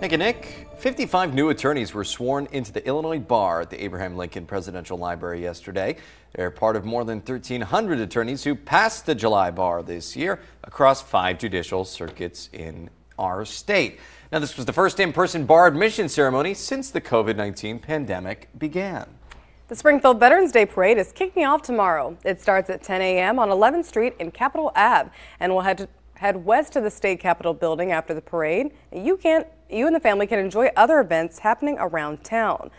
Nick and Nick, 55 new attorneys were sworn into the Illinois bar at the Abraham Lincoln Presidential Library yesterday. They're part of more than 1,300 attorneys who passed the July bar this year across 5 judicial circuits in our state. Now, this was the first in-person bar admission ceremony since the COVID-19 pandemic began. The Springfield Veterans Day Parade is kicking off tomorrow. It starts at 10 a.m. on 11th Street and Capitol Ave, and will head west to the State Capitol building after the parade. You and the family can enjoy other events happening around town.